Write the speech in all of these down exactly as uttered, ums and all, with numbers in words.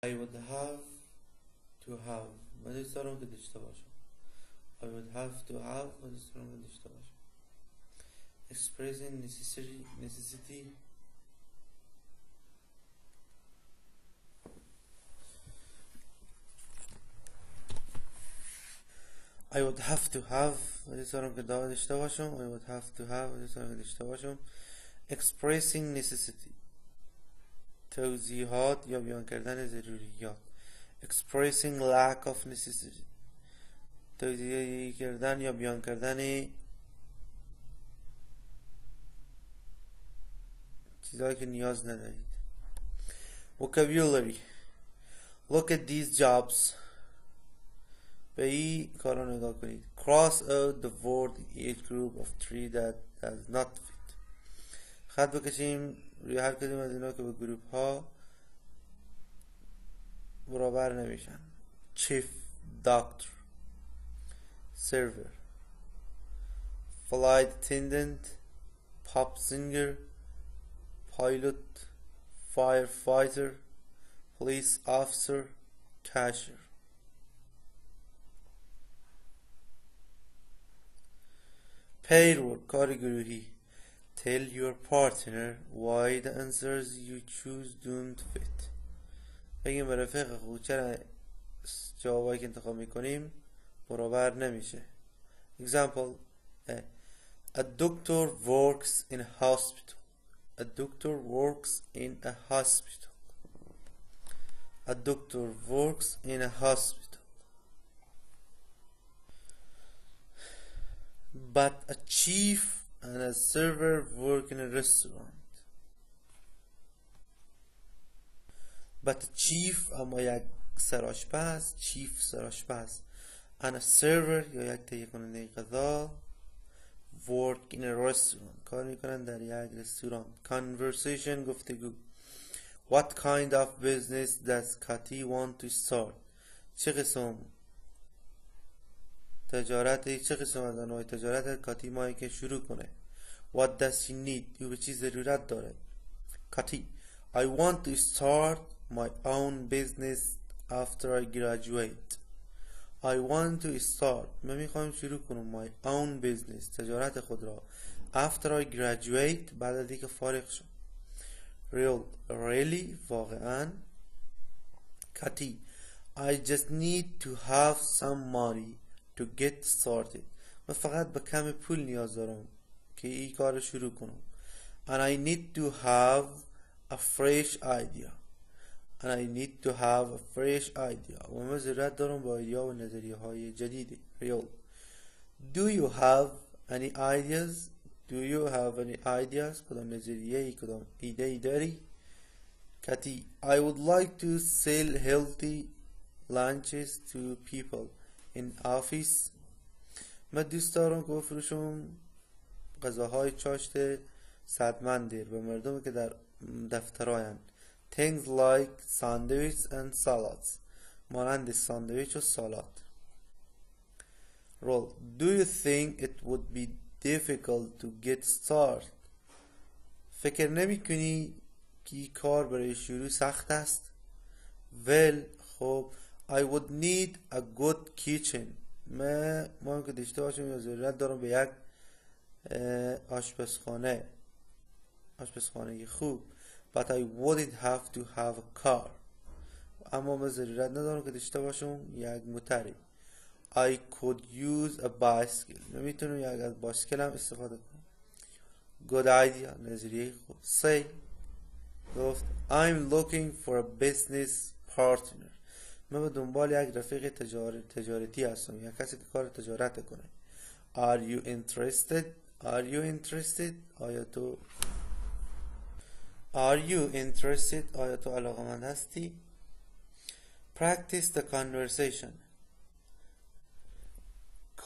I would have to have Madhistharam Kadishta Bhasha. I would have to have Madhistharam Kadishta Bhasha. Expressing necessary necessity I would have to have Madhistharam Kadishta Bhasha. I would have to have Madhistharam Kadishta Bhasha. Expressing necessity توضیحات یا بیان کردن ضروریات expressing lack of necessity توضیح کردن یا بیان کردن چیزهایی که نیاز ندارید vocabulary look at these jobs به این کارا نگاه کنید cross out the word each group of three that does not fit خط بکشیم روی هر کدوم از اینا که به گروپ ها برابر نمیشن چیف دکتر سرور فلایت اتندنت پاپ سینگر پایلوت فایر فایتر پلیس آفیسر کاشیر پیرورک کار گروهی Tell your partner why the answers you choose don't fit. بگیم به رفیق خود چرا جوابایی که انتخاب میکنیم برابر نمیشه. Example A doctor works in a hospital. A doctor works in a hospital. A doctor works in a hospital. But a chief and a server work in a restaurant but a chief اما یک سرآشپز chief سرآشپز and a server یا یک تهیه کننده غذا work in a restaurant کار میکنن در یک رستوران conversation گفتگو what kind of business does Kati want to start چه قسم تجارت چه قسم از انواع تجارت کاتی مایی که شروع کنه What does she need او به چی ضرورت داره کاتی I want to start my own business after I graduate I want to start من میخوایم شروع کنم my own business تجارت خود را after I graduate بعد از اینکه فارغ شم real really واقعا کاتی I just need to have some money to get started من فقط به کم پول نیاز دارم که این کار رو شروع کنم and I need to have a fresh idea and I need to have a fresh idea و من ضرورت دارم با ایده و نظریه های جدیدی real do you have any ideas do you have any ideas کدام نظریه ای کدام ایده ای داری کتی I would like to sell healthy lunches to people in office من دوست دارم که بفروشم غذاهای چاشت صحتمندی به مردم که در دفترایند things like sandwiches and salads مانند ساندویچ و سالاد Roll do you think it would be difficult to get started فکر نمی کنی که کار برای شروع سخت است well خب I would need a good kitchen. من مهم که داشته باشم یا ضرورت دارم به یک آشپزخانه آشپزخانه خوب but I wouldn't have to have a car. اما من ضرورت ندارم که داشته باشم یک موتری I could use a bicycle. من میتونم یک از بایسیکل هم استفاده کنم good idea. نظریه خوب say گفت I'm looking for a business partner. من به دنبال یک رفیق تجار... تجارتی هستم یا کسی که کار تجارت کنه Are you interested? Are you interested? آیا تو Are you interested? آیا تو علاقه‌مند هستی؟ Practice the conversation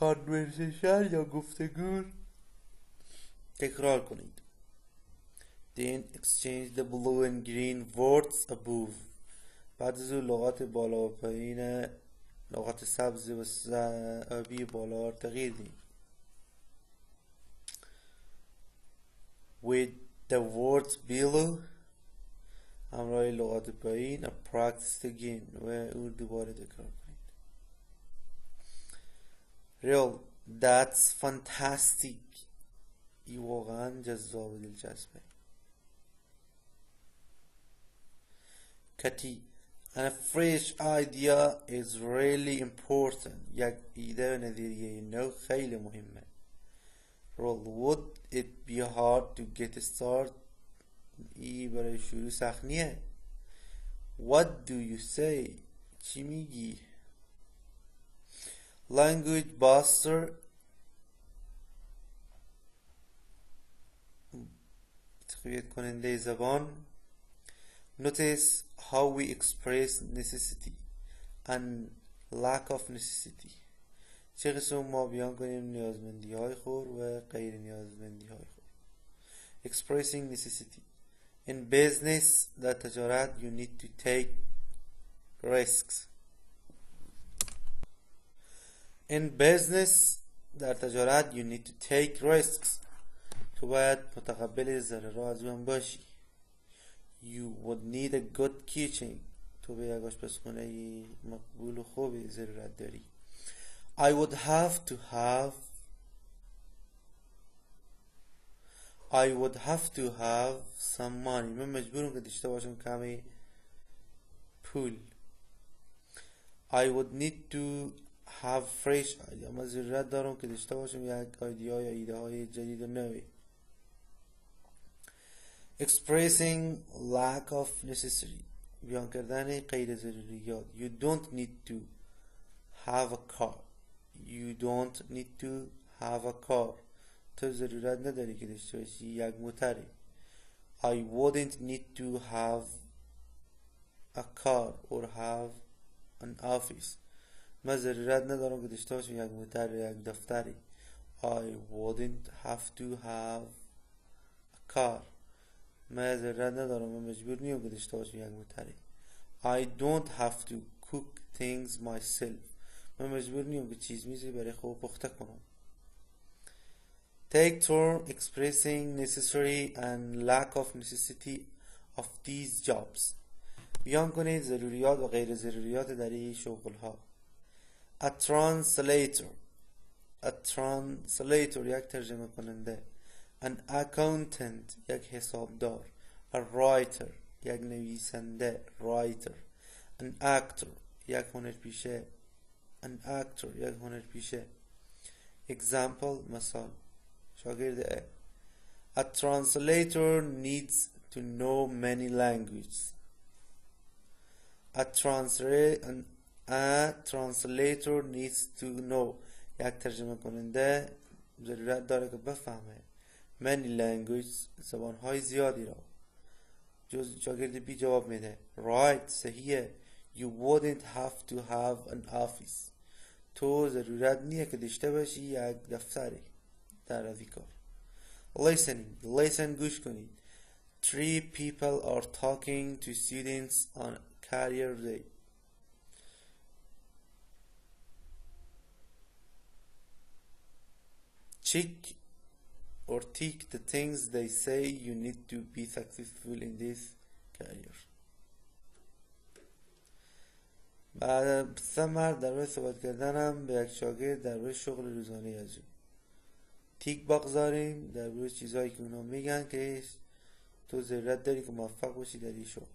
Conversation یا گفتگو تکرار کنید Then exchange the blue and green words above بعد از اون لغات بالا و پایین لغات سبز و آبی بالا تغییر دیم with the words below همراه لغات پایین a practice again و اون دوباره تکرار کنید. real that's fantastic ای واقعا جذاب دلچسبه. کتی and a fresh idea is really important. یک ایده و نظریه نو خیلی مهمه. Roll would it be hard to get started? ای برای شروع سخت نیه. What do you say? چی میگی؟ Language buster تقویت کننده زبان. Notice how we express necessity and lack of necessity. چه قسم ما بیان کنیم نیازمندی های خور و غیر نیازمندی های خور. Expressing necessity. In business, در تجارت, you need to take risks. In business, در تجارت, you need to take risks. تو باید متقبل ضررها از اون باشی. You would need a good kitchen. تو به یک آشپزخانه مقبول و خوبی ضرورت داری. I would have to have I would have to have some money. من مجبورم که داشته باشم کمی پول. I would need to have fresh idea. من ضرورت دارم که داشته باشم یک ایده یا ایده های جدید و نوی. Expressing lack of necessary. بیان کردن غیر ضروریات. You don't need to have a car. You don't need to have a car. تو ضرورت نداری که داشته باشی یک موتری. I wouldn't need to have a car or have an office. من ضرورت ندارم که داشته باشم یک موتر یا یک دفتری. I wouldn't have to have a car. من ضرورت ندارم، من مجبور نیام که داشته باشم یک موتری. I don't have to cook things myself. من مجبور نیام که چیز میزی برای خود پخته کنم. Take turn expressing necessary and lack of necessity of these jobs. بیان کنید ضروریات و غیر ضروریات در این شغل ها. A translator. A translator یک ترجمه کننده. An accountant یک حسابدار. A writer یک نویسنده writer. An actor یک هنرپیشه. An actor یک هنرپیشه. Example مثال. شاگرد A translator needs to know many languages. A, transla- a translator needs to know. یک ترجمه کننده ضرورت داره که بفهمه many languages زبانهای زیادی را. جز شاگرد بی جواب میده right صحیحه. You wouldn't have to have an office. تو ضرورت نیه که داشته باشی یک دفتری در روی کار. Listening. Listen گوش کنید. Three people are talking to students on career day. Check or tick the things they say you need to be successful in this career. بعد سمر در روی صحبت کردنم به یک شاگرد در روی شغل روزانه از او. تیک بگذاریم در روی چیزهایی که اونا میگن که تو ضرورت داری که موفق باشی در این شغل.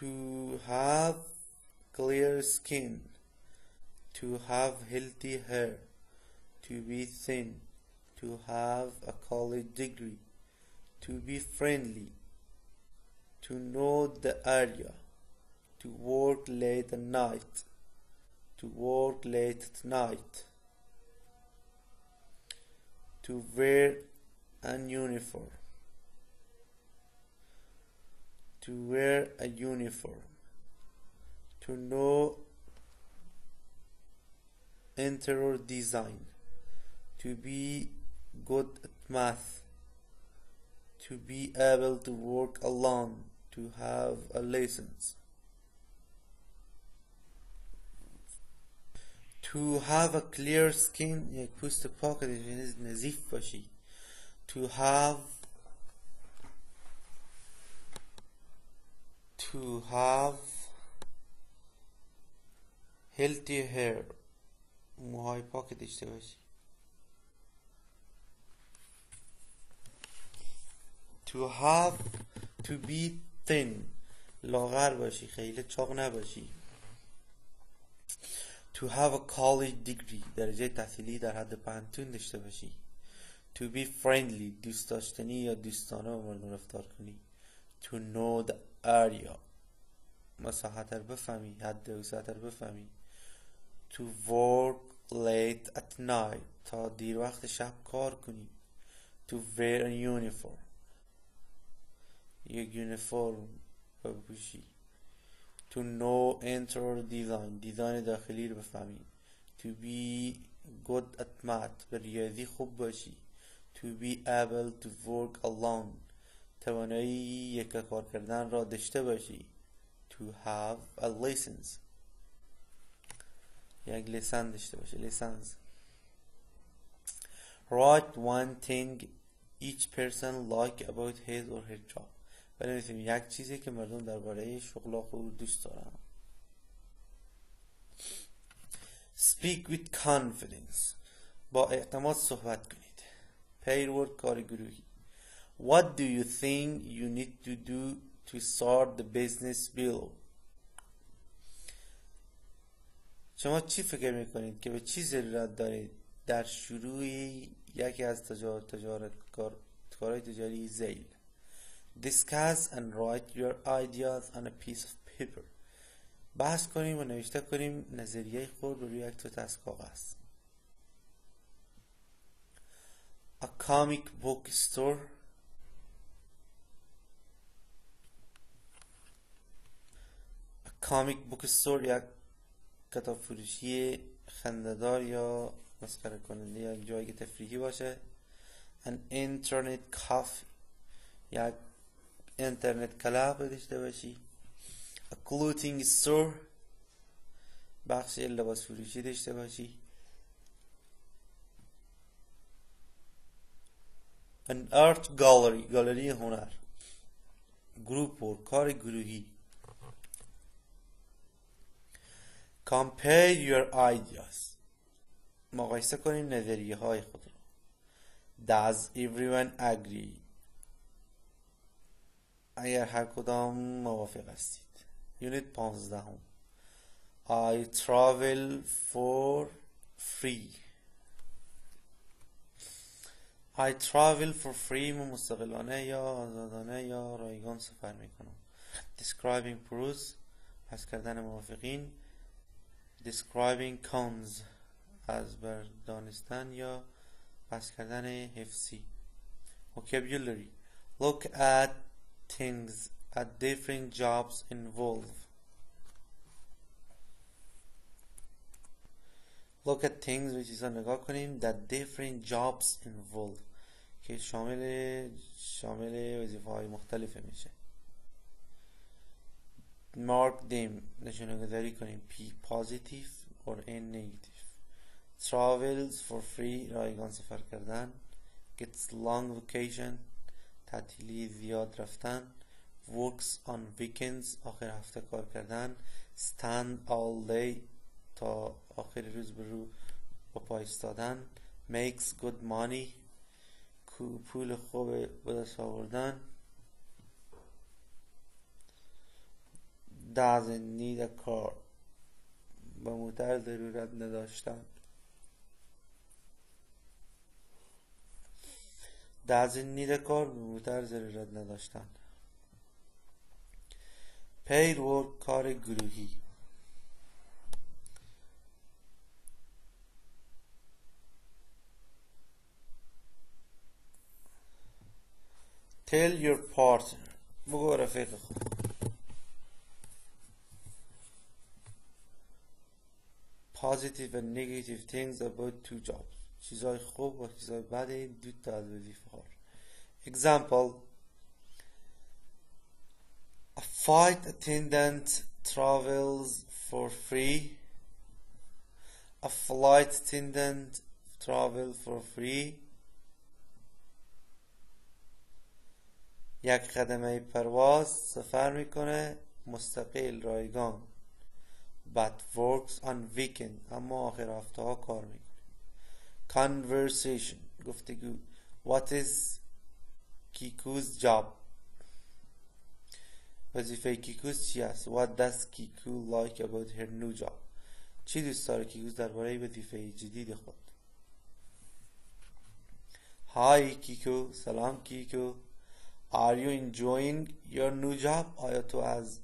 To have clear skin, to have healthy hair, to be thin, to have a college degree, to be friendly, to know the area. To work late at night. To work late at night. To wear a uniform. To wear a uniform. To know interior design. To be good at math. To be able to work alone. To have a license. To have a clear skin, یک پوست پاک یعنی نظیف باشی. To have to have healthy hair, موهای پاک داشته باشی. To have to be thin, لاغر باشی، خیلی چاق نباشی. To have a college degree, درجه تحصیلی در حد پنتون داشته باشی. To be friendly, دوست داشتنی یا دوستانه با مردم رفتار کنی. To know the area, مساحت رو بفهمی، حد وسعت رو بفهمی. To work late at night, تا دیر وقت شب کار کنی. To wear a uniform, یک یونیفرم بپوشی. To know interior design, دیزاین داخلی رو بفهمی. To be good at math, به ریاضی خوب باشی. To be able to work alone, توانایی یک کار کردن را داشته باشی. To have a license, یک لیسانس داشته باشی. لیسانس. Write one thing each person like about his or her job. بنویسیم یک چیزی که مردم درباره شغل خود دوست دارن. Speak with confidence, با اعتماد صحبت کنید. Pairwork کار گروهی. What do you think you need to do to start the business below? شما چی فکر میکنید که به چی ضرورت دارید در شروع یکی از تجارت تجارت کار کارهای تجاری زیل. Discuss and write your ideas on a piece of paper. بحث کنیم و نوشته کنیم نظریه خود روی یک تاس کاغذ. A comic book store, A comic book store یا کتاب فروشی خنده‌دار یا مسخره کننده یا جایی که تفریحی باشه. An internet cafe یا اینترنت کلاب داشته باشی. A clothing store, بخش لباس فروشی داشته باشی. An art gallery, گالری هنر. Group work, کار گروهی. Compare your ideas, مقایسه کنیم نظریه های خود را. Does everyone agree, اگر هر کدام موافق هستید. یونیت پانزده هم. I travel for free. I travel for free. من مستقلانه یا آزادانه یا رایگان سفر میکنم. Describing pros, پس کردن موافقین. Describing cons, از بردانستن یا پس کردن حفظی. Vocabulary, look at things at different jobs involved. Look at things, which is a نگاه کنیم that different jobs involved, که شامل شامل وظیفه‌های مختلف میشه. Mark them, نشونه‌گذاری کنیم P positive or N negative. Travels for free, رایگان سفر کردن. Gets long vacation, تعطیلی زیاد رفتن. Works on weekends, آخر هفته کار کردن. Stand all day, تا آخر روز برو با پای ایستادن. Makes good money, پول خوب به دست آوردن. Doesn't need a car, به موتر ضرورت نداشتن. Doesn't need a car, موتر ضرورت نداشتن. Pair work, کار گروهی. Tell your partner, بگو رفیق خود. Positive and negative things about two jobs, چیزای خوب و چیزای بد دو تا از وظیفه‌ها. Example, a flight attendant travels for free. a flight attendant travel for free. یک خدمه پرواز سفر میکنه مستقل رایگان. But works on weekend. اما آخر هفته ها کار میکنه. Conversation. گفتگو. What is Kiku's job? وظیفه کیکوز چی است? What does Kiku like about her new job? چی دوست داره کیکوز درباره وظیفه جدید خود؟ Hi Kiku. سلام کیکو. Are you enjoying your new job? آیا تو از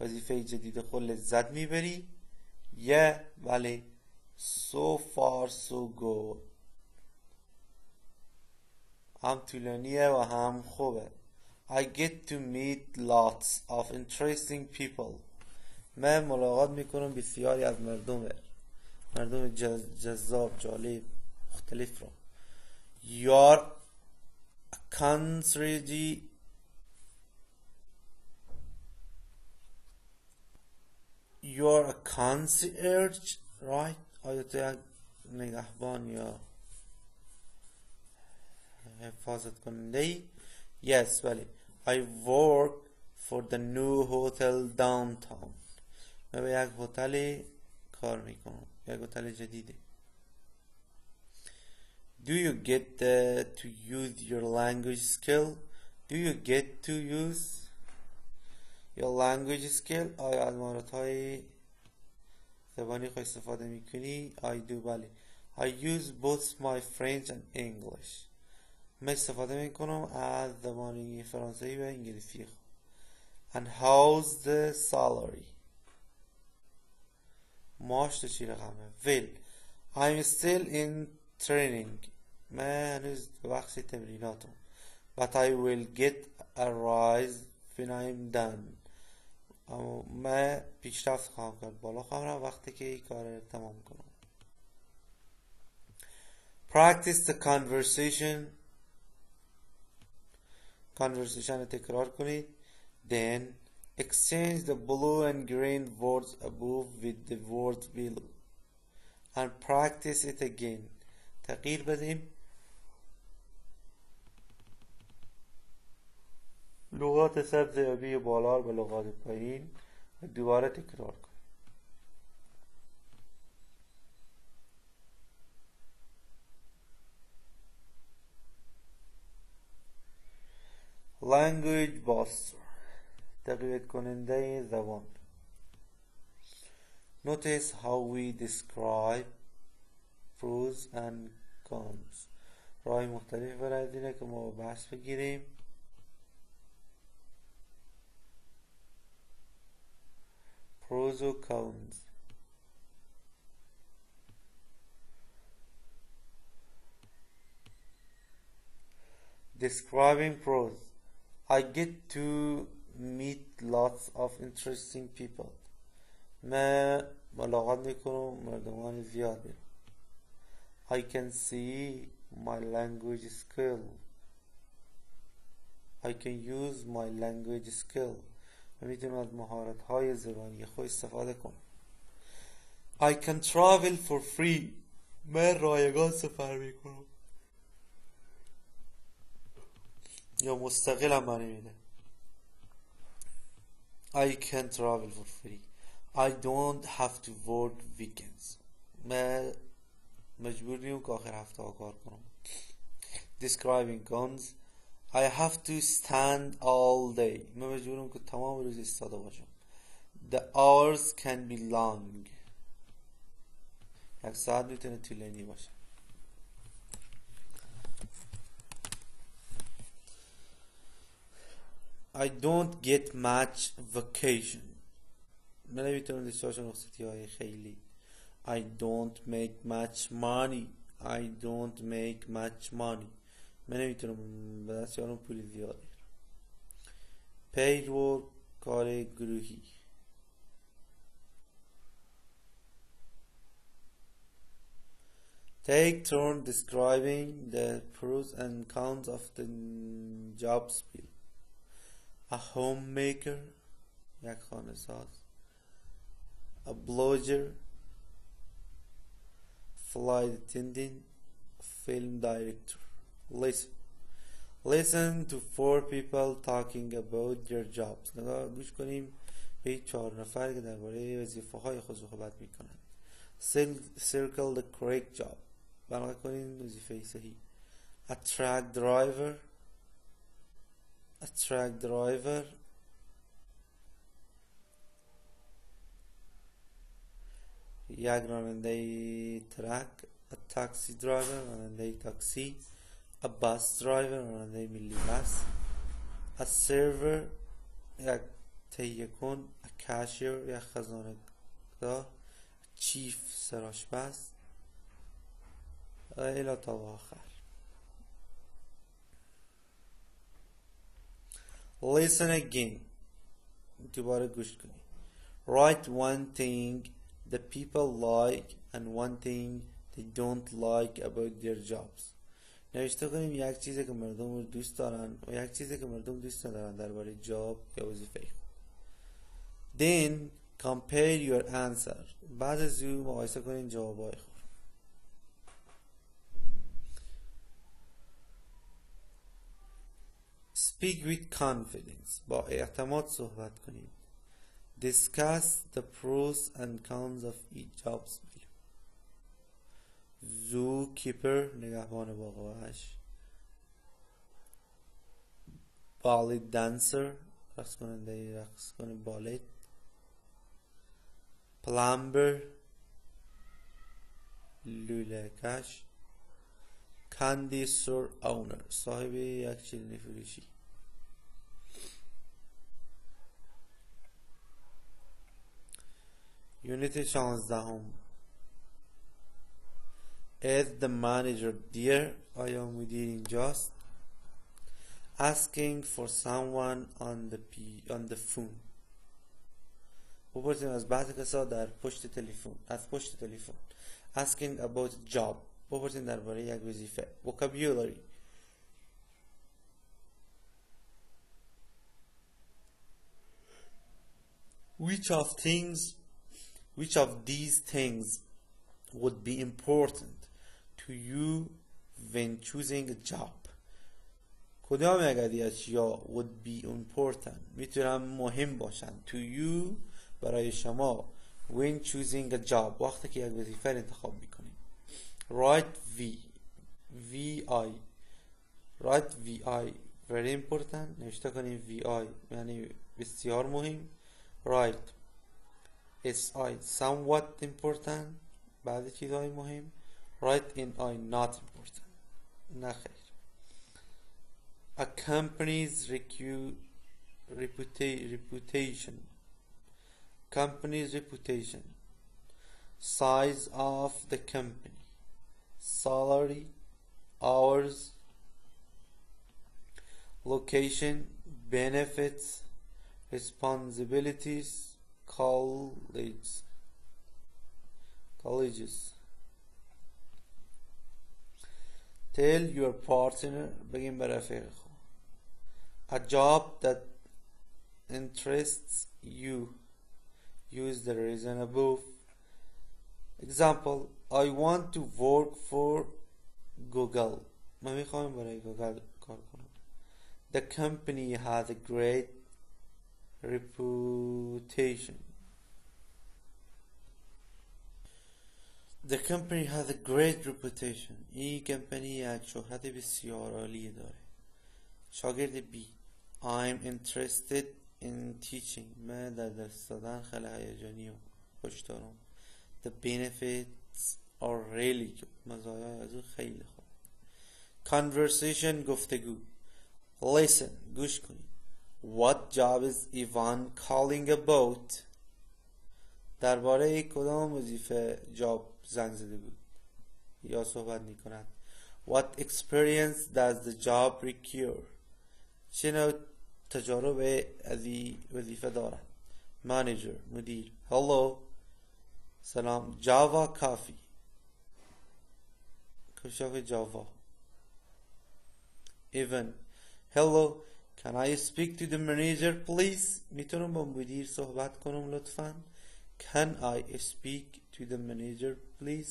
وظیفه جدید خود لذت میبری؟ Yeah, بله. So far so good. هم طولانیه و هم خوبه. I get to meet lots of interesting people. من ملاقات میکنم بسیاری از مردم مردم جذاب جالب مختلف رو. Your country You're a concierge, right? آیا تو یک نگهبان یا حفاظت کننده ای؟ Yes, بله. I work for the new hotel downtown. من به یک هتل کار میکنم. یک هتل جدیده. Do you get uh, to use your language skill? Do you get to use your language skill? آیا از مهارت‌های زبانی خود استفاده میکنی؟ I do, بله. I use both my French and English. من استفاده میکنم از زبان فرانسوی و انگلیسی. And how's the salary? معاش چی رقمه؟ Well, I'm still in training. من هنوز به بخش تمریناتم. But I will get a rise when I'm done. اما من پیشرفت خواهم کرد. بالا خواهم رفت وقتی که این کار تمام کنم. Practice the conversation. Conversation رو تکرار کنید. Then exchange the blue and green words above with the words below. And practice it again. تغییر بدیم لغات سبز آبی بالا به لغات پایین دوباره تکرار کن. Language Buster تقویت کننده زبان. Notice how we describe pros and cons. رای مختلف برای دینه که ما بحث بگیریم. Pros و cons. Describing pros. I get to meet lots of interesting people. من ملاقات میکنم مردمان زیادی. I can see my language skill. I can use my language skill. من میتونم از مهارت های زبانی خود استفاده کنم. I can travel for free. من رایگان سفر میکنم. یا مستقل هم معنی میده. I can travel for free. I don't have to work weekends. من مجبور نیم که آخر هفته ها کار کنم. Describing cons. I have to stand all day. من مجبورم که تمام روز ایستاده باشم. The hours can be long. یک ساعت میتونه طولانی باشه. I don't get much vacation. من نمیتونم دستاشون رخصتی های خیلی. I don't make much money. I don't make much money. من نمیتونم به دستاشون پول زیاد بدم. Paid work کار گروهی. Take turn describing the pros and cons of the job skill. A homemaker, یک خانه‌ساز. A blogger, flight attendant, film director. Listen. Listen to four people talking about their jobs. گوش کنیم به چهار نفر که درباره وظیفه‌های خود صحبت می‌کنند. Circle the correct job. بلغه کنین وظیفه صحیح. Attract driver. Attract driver. یک راننده ترک. A taxi driver. راننده تاکسی. A bus driver, راننده ملی بس. A server, یک تهیه کن. A cashier, یک خزانه دار. A chief, سرآشپز. الی تا آخر. Listen again. دوباره گوش کنی. Write one thing the people like and one thing they don't like about their jobs. نوشته کنیم یک چیزی که مردم دوست دارن و یک چیزی که مردم دوست ندارن درباره جاب یا وظیفه. Then compare your answer. بعد از اون مقایسه کنین جوابای خود. Speak with confidence. با اعتماد صحبت کنید. Discuss the pros and cons of each job. Zookeeper, نگهبان باغبش. Ballet dancer, رقص کننده رقص کنه بالت. Plumber, لوله کش. Candy store owner, صاحب یک چیلنی فروشی. یونیت شانزدهم. Is the manager there? آیا مدیر اینجاست؟ Asking for someone on the p- on the phone. بپرسیم از بعضی کسا در پشت تلفن. از پشت تلفن. Asking about job. بپرسیم درباره یک وظیفه. Vocabulary. Which of things, which of these things would be important to you when choosing a job? کدام یک از این اشیا would be important میتونن مهم باشن to you برای شما when choosing a job وقتی که یک وظیفه انتخاب میکنید. Write V V I Write V I very important نوشته کنیم V I یعنی بسیار مهم. Write S I somewhat important بعضی چیزهای مهم. Right in I not important. نخیر. A company's recu- reputa- reputation. Company's reputation. Size of the company. Salary. Hours. Location. Benefits. Responsibilities. Colleagues. Colleges. Tell your partner, بگیم به رفیق خود. A job that interests you. Use the reason above. Example, I want to work for Google. من میخواهم برای گوگل کار کنم. The company has a great reputation. The company has a great reputation. این کمپانی یک شهرت بسیار عالی داره. شاگرد B. I'm interested in teaching. من در درس دادن خیلی هیجانی و خوش دارم. The benefits are really good. مزایای از اون خیلی خوب. Conversation گفتگو. Listen گوش کنید. What job is Ivan calling about? درباره کدام وظیفه جاب زنگ زده بود یا صحبت می‌کند. What experience does the job require? چه نوع تجربه از این وظیفه دارد؟ Manager مدیر. Hello سلام. Java coffee کشاف جاوا. Even Hello can I speak to the manager please؟ میتونم با مدیر صحبت کنم لطفاً؟ Can I speak to the manager please?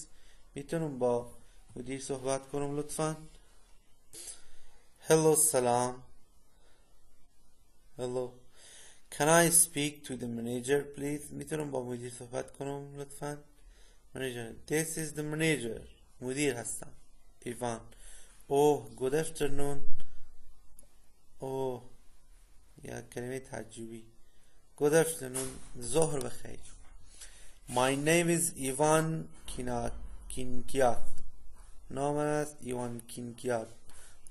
میتونم با مدیر صحبت کنم لطفاً؟ Hello, Salam. Hello. Can I speak to the manager, please? میتونم با مدیر صحبت کنم لطفاً؟ Manager. This is the manager. مدیر هستم. Ivan. Oh, good afternoon. Oh. یا کلمه تعجبی. Good afternoon. ظهر بخیر. My name is Ivan Kinkiat. نام من است Ivan Kinkiat.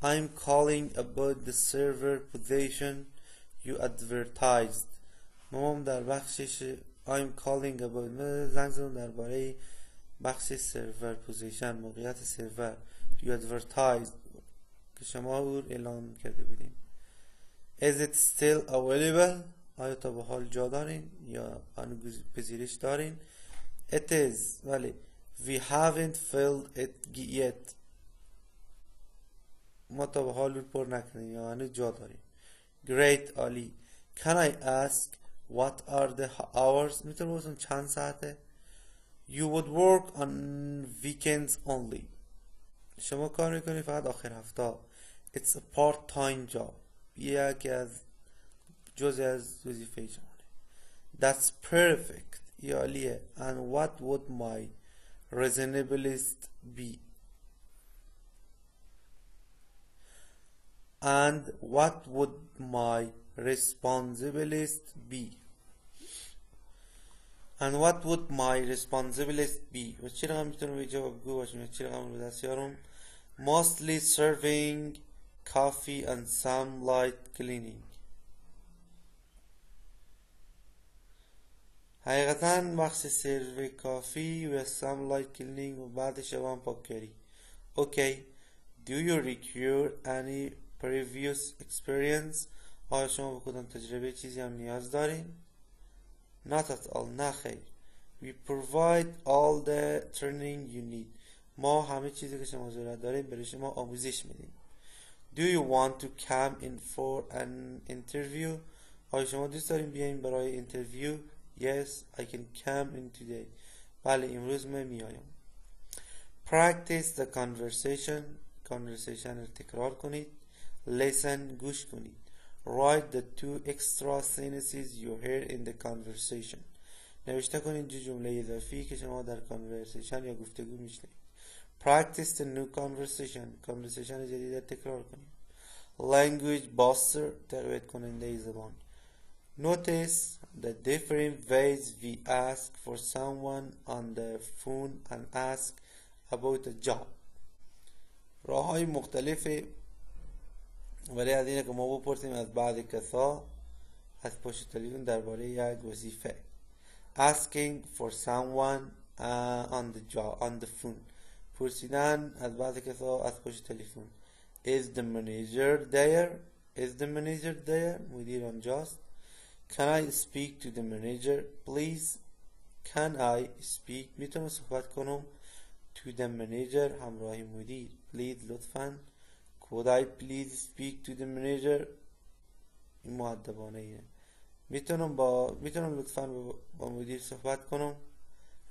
I'm calling about the server position you advertised. مام در بخشش I'm calling about من زنگ زدم درباره بخش سرور پوزیشن موقعیت سرور you advertised که شما او اعلام کرده بودیم. Is it still available? آیا تا به حال جا دارین یا آن پذیرش دارین؟ It is. ولی we haven't filled it yet. ما تا به حال پر نکنیم یا آن جا داریم. Great Ali. Can I ask what are the hours? میتونم بگم چند ساعته؟ You would work on weekends only. شما کار میکنید فقط آخر هفته. It's a part-time job. یکی از جزء از وظیفه شماست. That's perfect. یا عالیه. And what would my reasonableness be? And what would my responsibilities be? And what would my responsibilities be? و چی رقم میتونم به جوابگو باشم؟ چی رقم رو دست یارم؟ Mostly serving coffee and some light cleaning. حقیقتاً بخش سرو کافی و some light cleaning و بعدش هم پاککاری. Okay. Do you require any previous experience? آیا شما به کدام تجربه چیزی هم نیاز دارین؟ Not at all. نه خیر. We provide all the training you need. ما همه چیزی که شما ضرورت دارین برای شما آموزش میدیم. Do you want to come in for an interview? آیا شما دوست دارین بیاین برای اینترویو؟ Yes, I can come in today. بله امروز من میایم. Practice the conversation. Conversation رو تکرار کنید. Listen گوش کنید. Write the two extra sentences you heard in the conversation. نوشته کنید دو جمله اضافی که شما در conversation یا گفتگو میشنید. Practice the new conversation. Conversation جدید رو تکرار کنید. Language buster. تقویت کننده زبان. Notice the different ways we ask for someone on the phone and ask about a job. راه های مختلفه ولی از اینه که ما بپرسیم از بعض کسا از پشت تلفن درباره یک وظیفه. Asking for someone uh, on the job on the phone. پرسیدن از بعض کسا از پشت تلفن. Is the manager there? Is the manager there? مدیر آنجاست. Can I speak to the manager, please? Can I speak? میتونم صحبت کنم. To the manager همراه مدیر. Please لطفاً. Could I please speak to the manager? این مؤدبانه اینه. میتونم با میتونم لطفاً با مدیر صحبت کنم.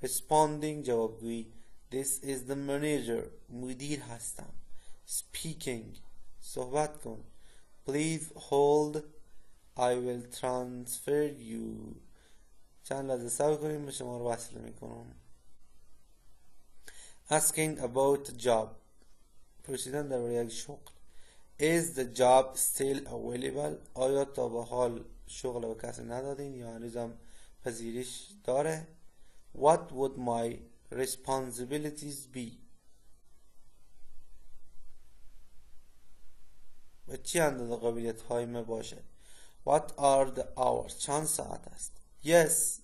Responding جوابگویی. This is the manager. مدیر هستم. Speaking صحبت کن. Please hold. I will transfer you. چند لحظه صبر کنیم به شما رو وصل میکنم. Asking about job. پرسیدن درباره یک شغل. Is the job still available? آیا تا به حال شغل به کسی ندادین یا هنوزم پذیرش داره؟ What would my responsibilities be? به چه اندازه قابلیت های من باشه؟ What are the hours? چند ساعت است؟ Yes.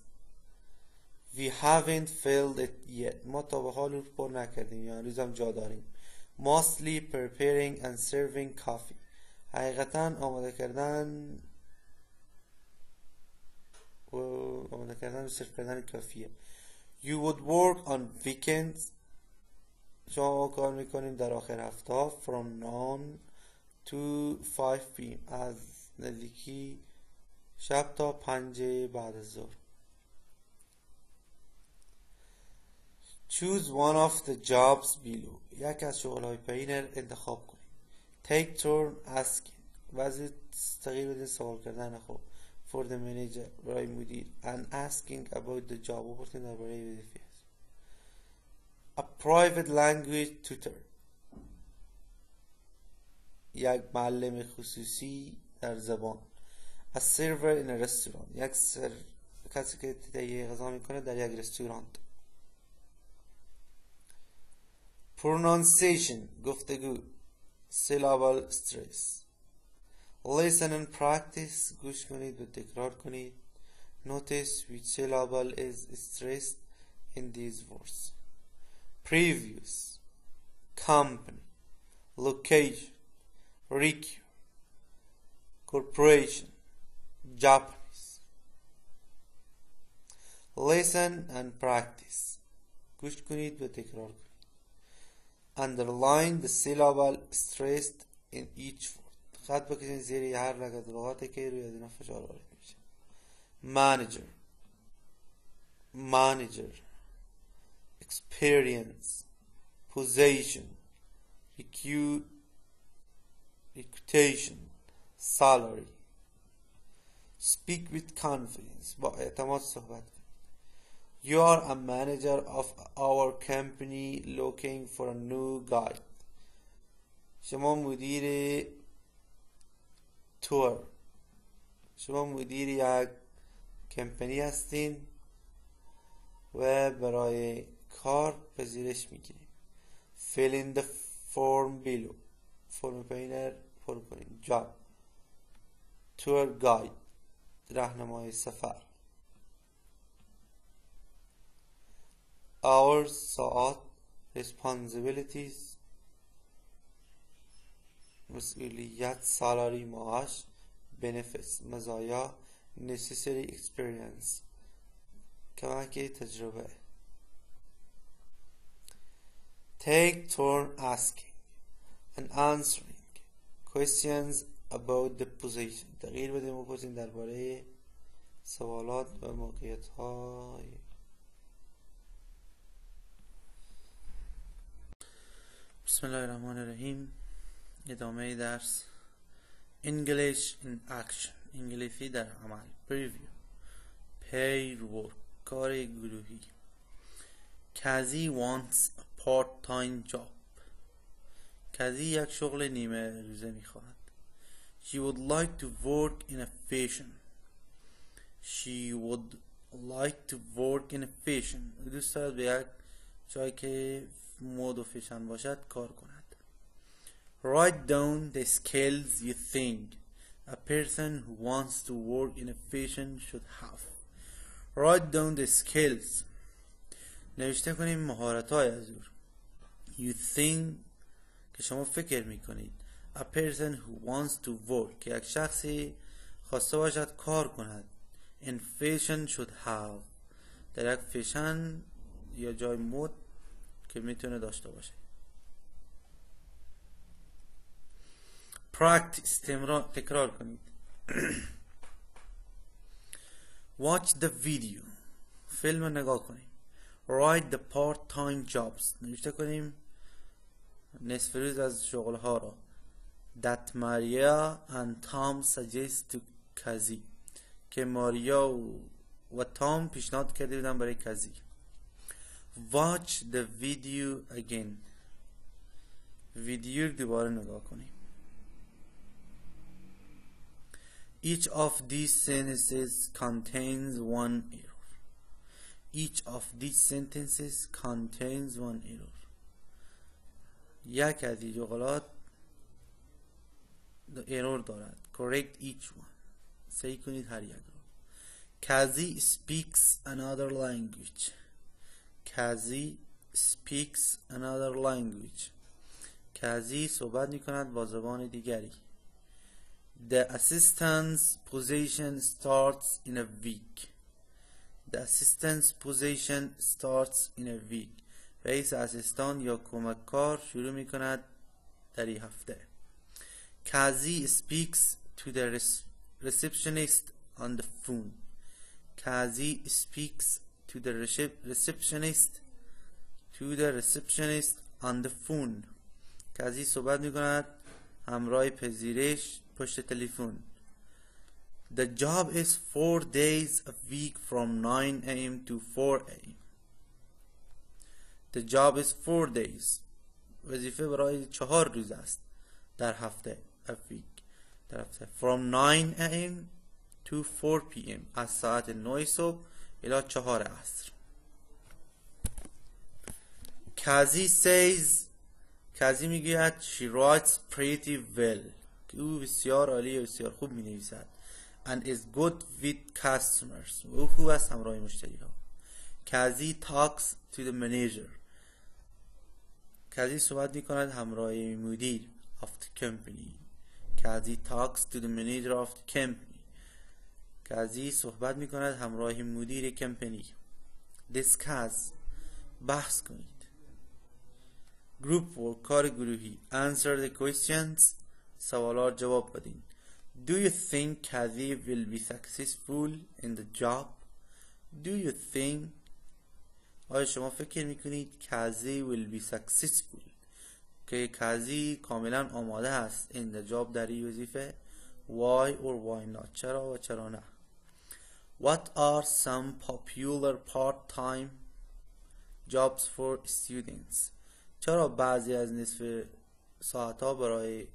We haven't filled it yet. ما تا به حال پر نکردیم یا هنوزم جا داریم. Mostly preparing and serving coffee. حقیقتاً آماده کردن و آماده کردن و سرو کردن کافیه. You would work on weekends. شما کار میکنیم در آخر هفته. From noon to five p m از نزدیکی شب تا پنج بعد از ظهر. Choose one of the jobs below. یک از شغل‌های پایین را انتخاب کنید. Take turn asking. وظیفه تغییر بده سوال کردن خود. For the manager برای مدیر. And asking about the job. وقتی درباره وظیفه است. A private language tutor. یک معلم خصوصی در زبان. A server in a restaurant. یک سر کسی که تهیه غذا میکنه در یک رستوران. Pronunciation گفتگو. Syllable stress. Listen and practice گوش کنید و تکرار کنید. Notice which syllable is stressed in these words. Previous company location Ricky corporation Japanese. Listen and practice گوش کنید و تکرار کنید. Underline the syllable stressed in each word. خط بکشید زیر هر لغت لغاتی که روی ادنا فشار وارد میشه. Manager Manager Experience Possession Recu Reputation Salary Speak with confidence با اعتماد صحبت. You are a manager of our company looking for a new guide. شما مدیر تور. شما مدیر یک کمپانی هستین و برای کار پذیرش میگیرید. Fill in the form below. فرم پایین پر کنید. Job. Tour guide. راهنمای سفر. Hours, ساعت, responsibilities, مسئولیت, salary, معاش, benefits, مزایا, necessary experience, کمک تجربه. Take turn asking and answering questions about the position. تغییر بده موقعیت درباره سوالات و موقعیت های. بسم الله الرحمن الرحیم. ادامه درس English in Action. انگلیسی در عمل. Preview Pair Work کار گروهی. Kazi wants a part-time job. Kazi یک شغل نیمه روزه میخواهد. She would like to work in a fashion. She would like to work in a fashion. دوست دارد به یک جایی که مود و فیشن باشد کار کند. Write down the skills you think a person who wants to work in a fashion should have. Write down the skills. نوشته کنیم مهارت‌های از او. You think که شما فکر می‌کنید. A person who wants to work که یک شخصی خواسته باشد کار کند. In fashion should have در یک فیشن یا جای مود که میتونه داشته باشه. Practice تکرار کنید. Watch the video فیلم رو نگاه کنیم. Write the part time jobs نوشته کنیم نصف روز از شغلها را. That Maria and Tom suggest to Kazi که ماریا و, و تام پیشنهاد کرده بودن برای کازی. Watch the video again. ویدیو دوباره نگاه کنیم. Each of these sentences contains one error. Each of these sentences contains one error. یک از این جملات error دارد. Correct each one. صحیح کنید هر یک رو. Kazi speaks another language. Kazi speaks another language. Kazi صحبت میکند با زبان دیگری. The assistant's position starts in a week. The assistant's position starts in a week. رئیس اسیستان یا کمک کار شروع میکند در این هفته. Kazi speaks to the receptionist on the phone. Kazi speaks to the receptionist to the receptionist on the phone. کسی صحبت می کند همراه پذیرش پشت تلفن. The job is four days a week from nine A M to four A M The job is four days. وظیفه برای چهار روز است در هفته. A week. در هفته. From nine A M to four P M از ساعت نه صبح الی چهار عصر. Kazi says Kazi میگوید she writes pretty well. او بسیار عالی و بسیار خوب می نویسد. And is good with customers. او خوب است همراه مشتری ها. Kazi talks to the manager. Kazi صحبت می کند همراه مدیر of the company. Kazi talks to the manager of the company. Kazi صحبت می کند همراه مدیر کمپانی. Discuss بحث کنید. Group work کار گروهی. Answer the questions. سوالات جواب بدین. Do you think Kazi will be successful in the job? Do you think آیا شما فکر میکنید Kazi will be successful که Kazi کاملا آماده است in the job در این وظیفه؟ Why or why not چرا و چرا نه. What are some popular part-time jobs for students؟ چرا بعضی از نصف ساعت ها برای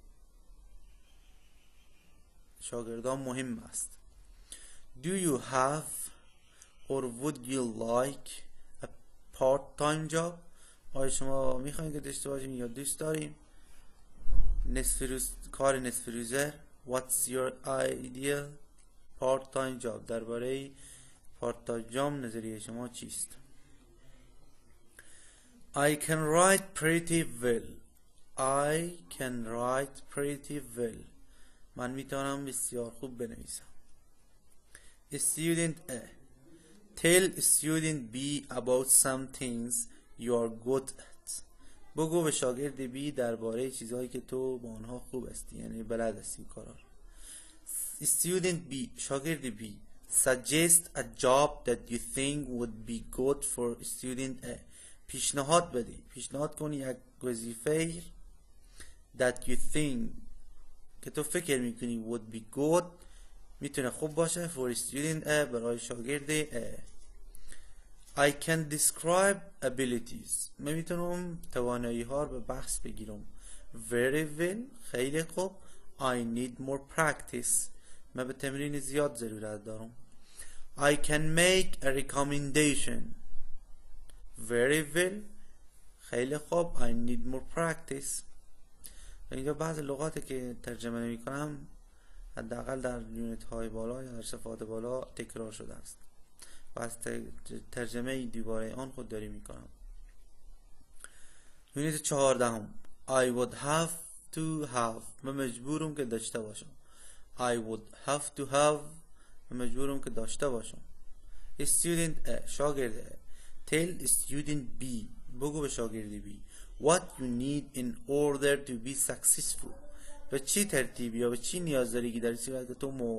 شاگردان مهم است؟ Do you have or would you like a part-time job؟ آیا شما میخواین که داشته باشیم یا دوست داریم نصف روز کار نصف روزه؟ What's your ideal part-time job؟ درباره part-time job نظریه شما چیست؟ I can write pretty well. I can write pretty well. من میتونم بسیار خوب بنویسم. Student A. Tell student B about some things you are good at. بگو به شاگرد B درباره چیزهایی که تو با آنها خوب هستی، یعنی بلد هستی کارا. Student B. شاگرد B. Suggest a job that you think would be good for student A. پیشنهاد بدی، پیشنهاد کنی یک وظیفه that you think که تو فکر میکنی would be good میتونه خوب باشه for student A برای شاگرد A. I can describe abilities. من میتونم توانایی ها رو به بحث بگیرم. Very well خیلی خوب. I need more practice. من به تمرین زیاد ضرورت دارم. I can make a recommendation. Very well خیلی خوب. I need more practice. اینجا بعض لغاتی که ترجمه نمی کنم حداقل در یونت های بالا یا در صفحات بالا تکرار شده است و از ترجمه دیباره آن خود داری می کنم. یونت چهاردهم. I would have to have. من مجبورم که داشته باشم. I would have to have. من مجبورم که داشته باشم. Student A. شاگرد A. Tell student B. بگو به شاگرد B what you need in order to be successful. به چی ترتیب یا به چی نیاز داری که در صورت که تو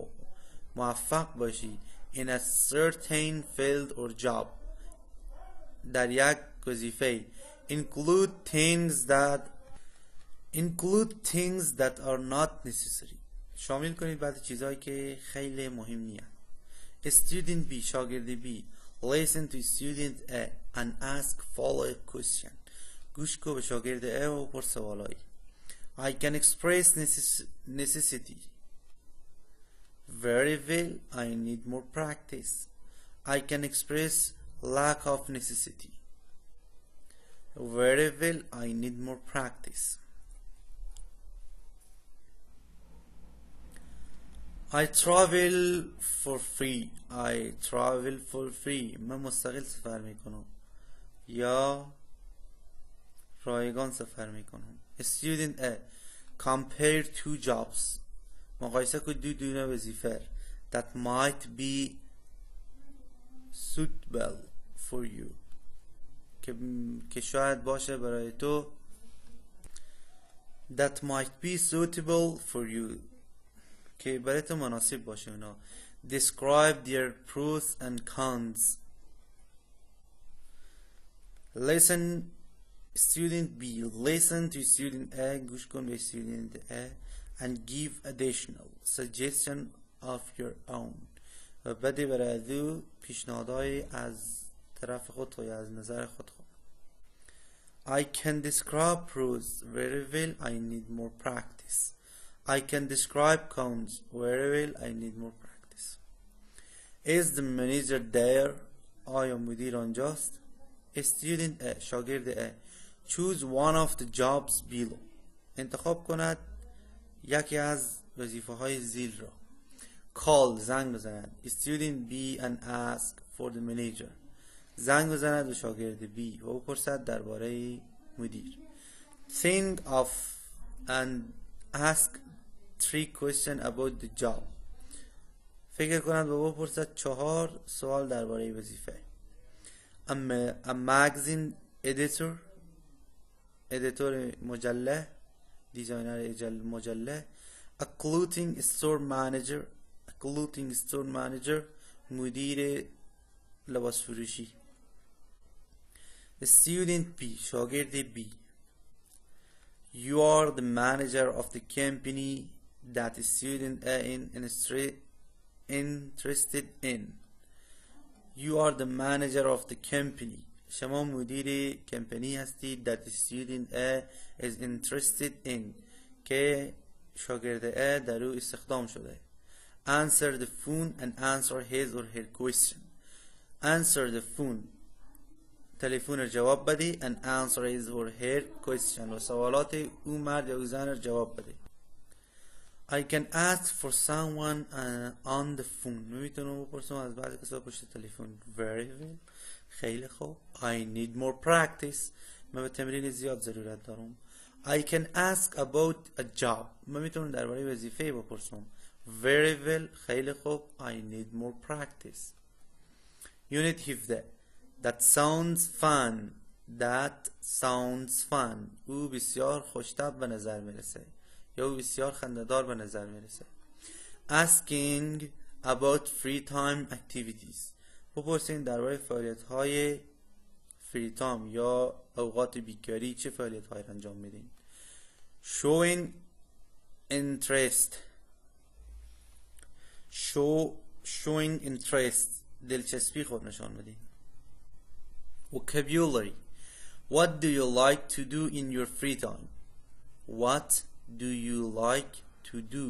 موفق باشی in a certain field or job در یک وظیفه. Include things that include things that are not necessary. شامل کنید بعضی چیزهایی که خیلی مهم نیست. Student B. شاگرد B. Listen to student A and ask follow-up question. گوش کو به شاگرد A و پرس سوالایی. I can express necessity. Very well. I need more practice. I can express lack of necessity. Very well. I need more practice. I travel for free. I travel for free. من مستقل سفر میکنم یا رایگان سفر میکنم. Student A. Compare two jobs. مقایسه کن دو دونه وظیفه that might be suitable for you که که شاید باشه برای تو. That might be suitable for you که برای تو مناسب باشه اونا. Describe their pros and cons. Listen Student B, listen to student A, گوش کن به student A, and give additional suggestion of your own. و بده برای دو پیشنهادهای از طرف خود و از نظر خود. I can describe prose very well. I need more practice. I can describe counts very well. I need more practice. Is the manager there? آیا مدیر آنجاست؟ Student A, شاگرد A, choose one of the jobs below. انتخاب کند یکی از وظیفه های زیر را. Call, زنگ بزند. Student B and ask for the manager. زنگ بزند به شاگرد B و بپرسد درباره مدیر. Think of and ask three questions about the job. فکر کند و بپرسد چهار سوال درباره وظیفه. I'm a, a magazine editor, editor مجله, designer مجله, a clothing store manager, a clothing store manager, مدیر لباس فروشی. Student P, شاگرد B, you are the manager of the company that student A is interested in. You are the manager of the company. شما مدیر کمپانی هستید that student A is interested in. که شاگرد A در او استخدام شده. Answer the phone and answer his or her question. Answer the phone. تلفن را جواب بده and answer his or her question. و سوالات او مرد یا زن را جواب بده. I can ask for someone uh, on the phone. میتونم بپرسم از بعضی کسا پشت تلفن. Very well. خیلی خوب. I need more practice. من به تمرین زیاد ضرورت دارم. I can ask about a job. من میتونم درباره وظیفه بپرسم. Very well. خیلی خوب. I need more practice. Unit هفده. That sounds fun. That sounds fun. او بسیار خوشتب به نظر میرسه. یا بسیار خنده‌دار به نظر میرسه. Asking about free time activities. بپرسین درباره فعالیت‌های فری تایم یا اوقات بیکاری چه فعالیت‌هایی را انجام میدین. Showing interest. Show showing interest. دلچسپی خود نشان بدین. Vocabulary. What do you like to do in your free time? What do you like to do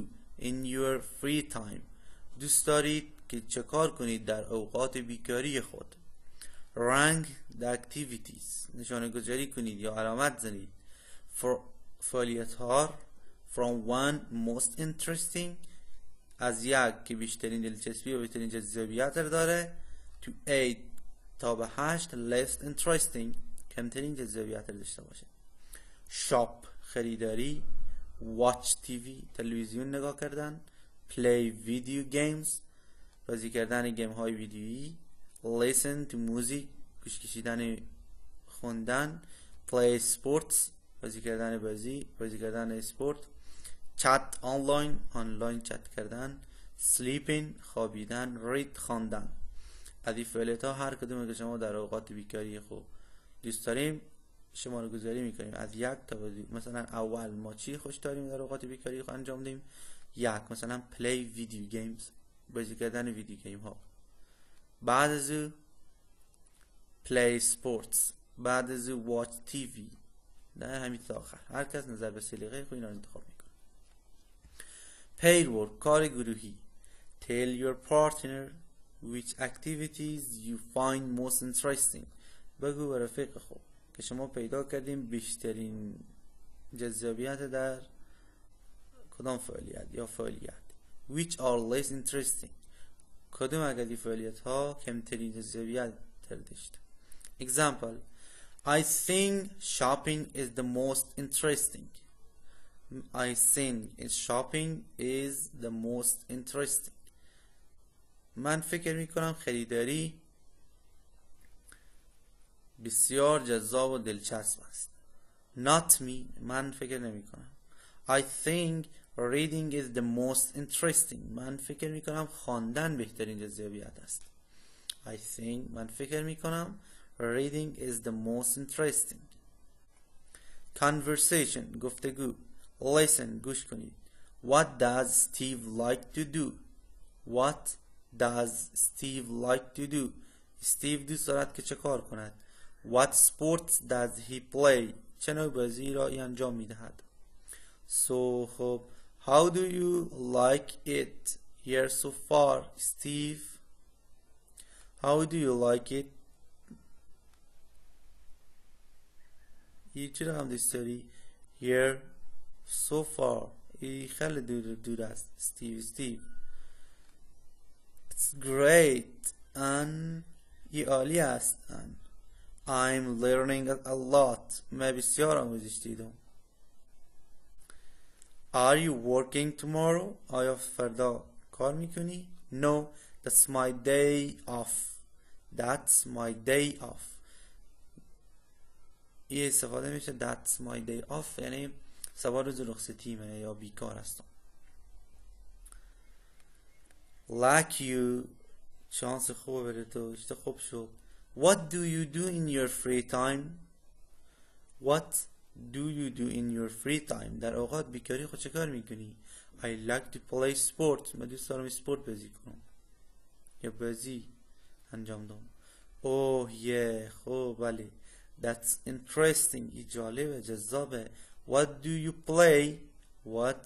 in your free time? دوست دارید که چه کار کنید در اوقات بیکاری خود. Rank the activities. نشانه گذاری کنید یا علامت زنید. For فعالیت ها from one most interesting از یک که بیشترین دلچسپی و بیشترین جذابیت داره to eight تا به هشت less interesting کمترین جذابیت داشته باشه. Shop خریداری. Watch تی وی تلویزیون نگاه کردن. Play video games بازی کردن گیم های ویدیویی. Listen to music گوش کشیدن خوندن. Play sports بازی کردن بازی بازی کردن اسپورت. Chat آنلاین آنلاین چت کردن. Sleeping خوابیدن. Read خواندن. از این فعالیت‌ها هر کدومی که شما در اوقات بیکاری خوب دوست داریم شماره گذاری میکنیم از یک تا بدیم. مثلا اول ما چی خوش داریم در اوقات بیکاری انجام دیم؟ یک مثلا پلی ویدیو گیمز بازی کردن ویدیو گیم ها. بعد از او پلی سپورتس. بعد از او واچ تی وی. نه همین تا آخر هر کس نظر به سلیقه خود اینا انتخاب میکنه. پیر ورک کار گروهی. Tell your partner which activities you find most interesting. بگو به رفیق خود که شما پیدا کردیم بیشترین جذابیت در کدام فعالیت یا فعالیت. Which are less interesting. کدام از این فعالیت ها کمترین جذابیت داشت. Example. I think shopping is the most interesting. I think shopping is the most interesting. من فکر می کنم خریداری بسیار جذاب و دلچسب است. Not me. من فکر نمی کنم. I think reading is the most interesting. من فکر می کنم خواندن بهترین جذابیت است. I think. من فکر می کنم reading is the most interesting. Conversation, گفتگو. Listen, گوش کنید. What does Steve like to do? What does Steve like to do? Steve دوست دارد که چه کار کند. What sports does he play? چه نوع بازی را ای انجام می دهد. So, خب. How do you like it here so far, Steve? How do you like it? You should have this story here so far. You can do that, Steve. Steve. It's great, and you only asked, and I'm learning a lot. Maybe I'm going to Are you working tomorrow? آیا فردا کار میکنی؟ No, that's my day off. That's my day off. یه استفاده میشه that's my day off یعنی سبا روز رخصتی منه یا بیکار هستم. Like you شانس خوب بره تو اشته خوب شد. What do you do in your free time? What do you do in your free time? در اوقات بیکاری خود چه کار میکنی؟ I like to play sports. من دوست دارم سپورت بازی کنم یا بازی انجام دهم. Oh yeah, خوب بله. That's interesting. ای جالبه جذابه. What do you play? What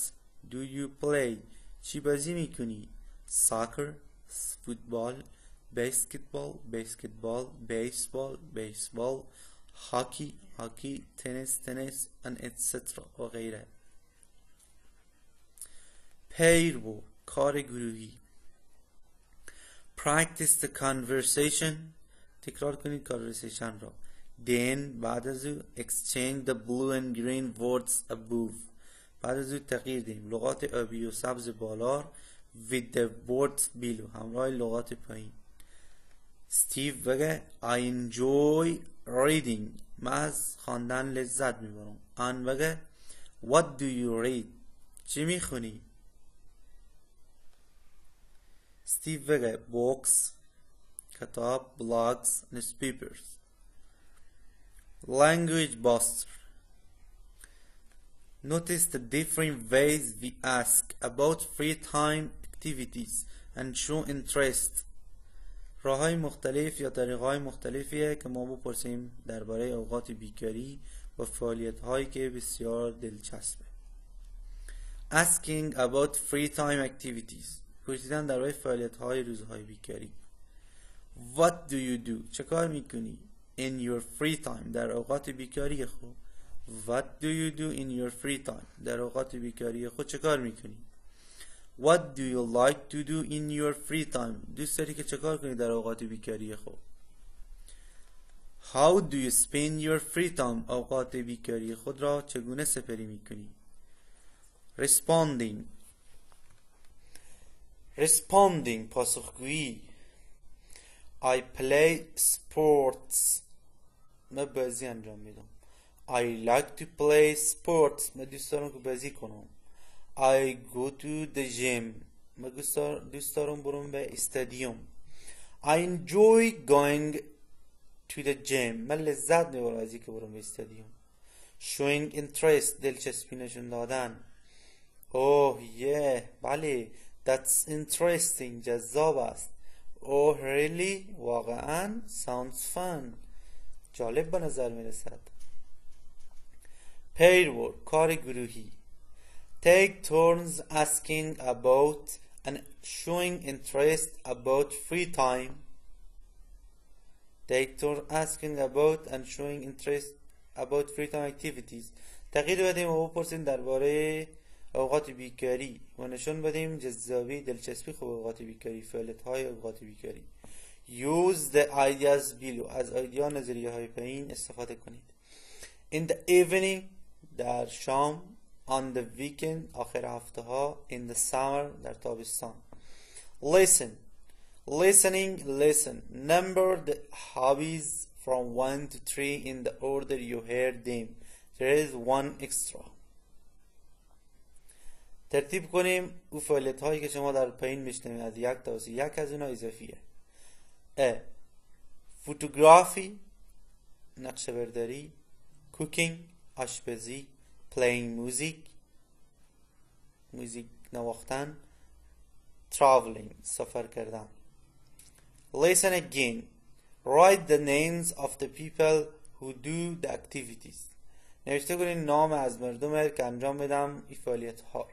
do you play? چی بازی میکنی؟ Soccer, football, basketball, basketball, baseball, baseball, hockey, hockey, tennis, tennis, and et cetera و غیره. پیر و کار گروهی. Practice the conversation. تکرار کنید conversation را. Then بعد از او exchange the blue and green words above. بعد از او تغییر دهیم لغات آبی و سبز بالار with the words below همراه لغات پایین. Steve بگه I enjoy reading. من از خواندن لذت میبرم. آن بگه What do you read? چی میخونی؟ Steve بگه books, کتاب, blogs, newspapers. Language buster. Notice the different ways we ask about free time activities and show interest. راههای مختلف یا طریقهای مختلفیه که ما بپرسیم درباره اوقات بیکاری و فعالیت‌هایی که بسیار دلچسبه. Asking about free time activities. پرسیدن درباره فعالیت‌های روزهای بیکاری. What do you do? چه کار می‌کنی؟ In your free time در اوقات بیکاری خود. What do you do in your free time در اوقات بیکاری خود چه کار میکنی؟ What do you like to do in your free time دوست داری که چه کار کنی در اوقات بیکاری خود؟ How do you spend your free time اوقات بیکاری خود را چگونه سپری میکنی؟ Responding Responding پاسخگویی. I play sports. من بازی انجام میدم. I like to play sports. من دوست دارم که بازی کنم. I go to the gym. من دوست دارم برم به استادیوم. I enjoy going to the gym. من لذت میبرم از اینکه برم به استادیوم. Showing interest. دلچسپی نشون دادن. Oh yeah. بله. That's interesting. جذاب است. Oh really واقعا sounds fun جالب به نظر می رسد. Pair work کار گروهی. Take turns asking about and showing interest about free time. Take turns asking about and showing interest about free time activities. تغییر بدیم و بپرسیم درباره اوقات بیکاری و نشون بدیم جذابی دلچسپی خوب اوقات بیکاری فعالیت‌های اوقات بیکاری. Use the ideas below از ایده نظریه‌های پایین استفاده کنید. In the evening در شام. On the weekend آخر هفته ها. In the summer در تابستان. Listen Listening listen Number the hobbies from one to three in the order you heard them. There is one extra. ترتیب کنیم او فعالیت هایی که شما در پایین میشنوید از یک تا سی. یک از اونها اضافیه. ا فوتوگرافی نقشه برداری، کوکینگ، آشپزی, playing music, موزیک نواختن, traveling, سفر کردن. Listen again. Write the names of the people who do the activities. نوشته کنید نام از مردم که انجام بدم این فعالیت ها.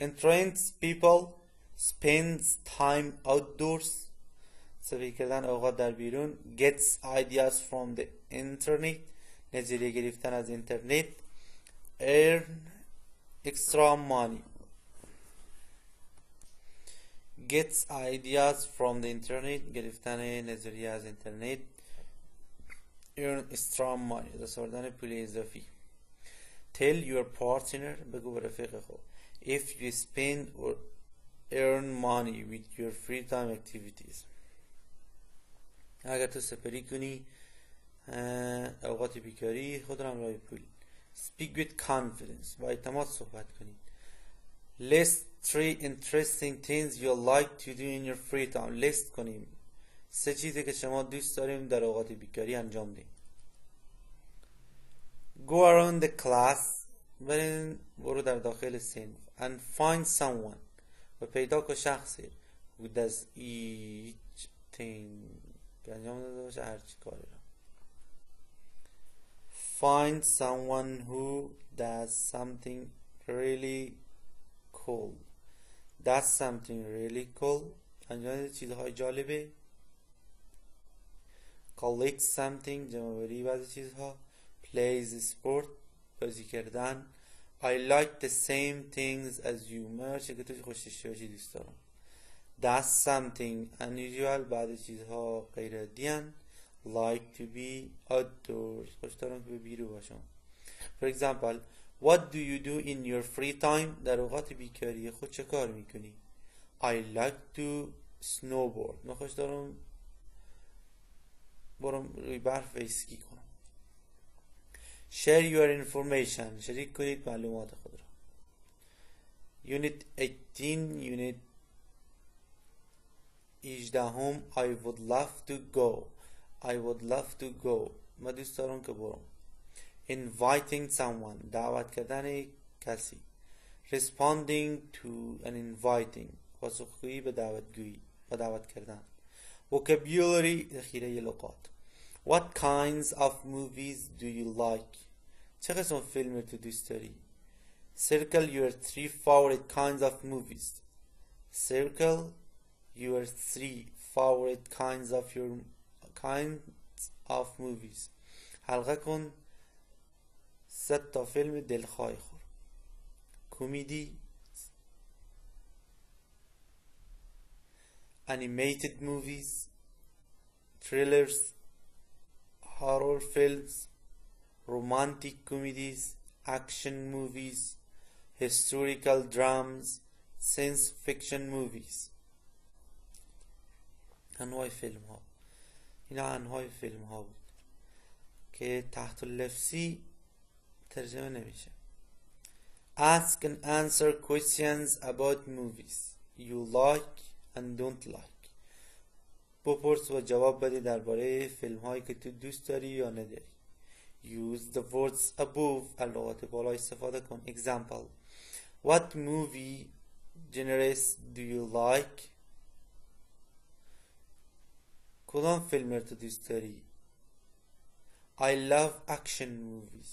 Entranced people spends time outdoors. سفر کردن اوقات در بیرون. Gets ideas from the internet. نظریه گرفتن از اینترنت. Earn extra money. Gets ideas from the internet. گرفتن نظریه از اینترنت. Earn extra money. دستاوردن پول اضافی. Tell your partner. بگو به رفیق خود. If you spend or earn money with your free time activities. اگر تو سپری کنی اوقات بیکاری خود را همراه پول. Speak with confidence. با اعتماد صحبت کنید. List three interesting things you like to do in your free time. List کنیم سه چیزی که شما دوست داریم در اوقات بیکاری انجام دهیم. Go around the class. برین برو در داخل صنف. And find someone. و پیدا کن شخصی who does each thing. که انجام داده باشه هرچی کاری را. Find someone who does something really cool. Does something really cool. انجام داده چیزهای جالبه. Collect something. جمع آوری بعضی چیزها. Plays sport. بازی کردن. I like the same things as you. من هرچی که توش خوشش باشی دوست دارم. That's something unusual. بعضی چیزها غیر عادی هستند. Like to be outdoors. خوش دارم که به بیرون باشم. For example, what do you do in your free time? در اوقات بیکاری خود چه کار میکنی؟ I like to snowboard. من خوش دارم برم روی برف اسکی کنم. Share your information. شریک کنید معلومات خود را. Unit eighteen. Unit هجدهم. I would love to go. I would love to go. من دوست دارم که برم. Inviting someone. دعوت کردن کسی. Responding to an inviting. پاسخگویی به دعوتگویی و دعوت کردن. Vocabulary. ذخیره لغات. What kinds of movies do you like? چه قسم فیلم تو دوست داری؟ Circle your three favorite kinds of movies. Circle your three favorite kinds of your kinds of movies. حلقه کن سه تا فیلم دلخواه خور. کمدی, animated movies, thrillers, horror films, romantic comedies, action movies, historical dramas, science fiction movies. انواع فیلم ها. اینا انواع فیلم ها بود که تحت اللفظی ترجمه نمیشه. Ask and answer questions about movies you like and don't like. بپرس و جواب بده درباره فیلم هایی که تو دوست داری یا نداری. Use the words above. از لغات بالا استفاده کن. Example. What movie genres do you like? کدام فیلم رو دوست داری؟ I love action movies.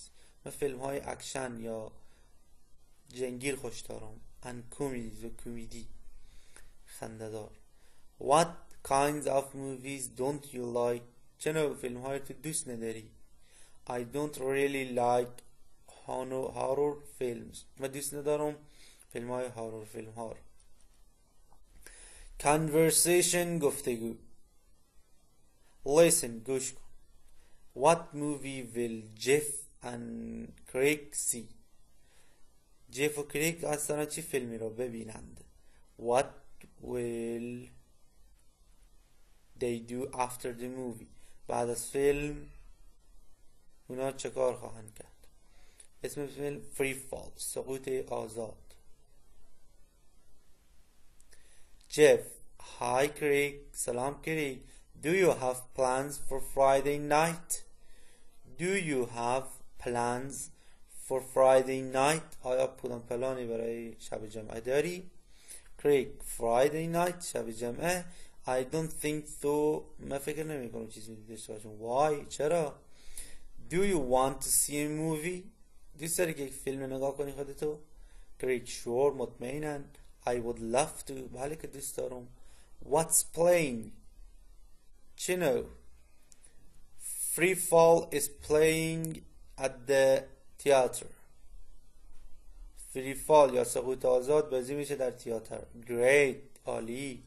من فیلم های اکشن یا جنگیر خوش دارم. And comedies و کمدی خنده دار. What kinds of movies don't you like? چه نوع فیلم های تو دوست نداری؟ I don't really like horror films. من دوست ندارم فیلم های هارور فیلم ها. Conversation گفتگو. Listen, گوش کن. What movie will Jeff and Craig see? Jeff و Craig اصلا چه فیلمی رو ببینند؟ What will they do after the movie? بعد از فیلم اونا چه کار خواهند کرد؟ اسم فیلم Free Fall. سقوط آزاد. Jeff, hi Craig, salam Craig, do you have plans for Friday night? Do you have plans for Friday night? آیا پلان پلانی برای شب جمعه داری؟ Craig, Friday night, شب جمعه. I don't think so. من فکر نمی کنم چیزی داشته باشم. Why? چرا؟ Do you want to see a movie? دوست داری که یک فیلم نگاه کنی خودتو؟ Craig, sure, مطمئناً. I would love to. بله که دوست دارم. What's playing? Chino. Free Fall is playing at the theater. Free Fall یا سقوط آزاد بازی میشه در تئاتر. Great. عالی.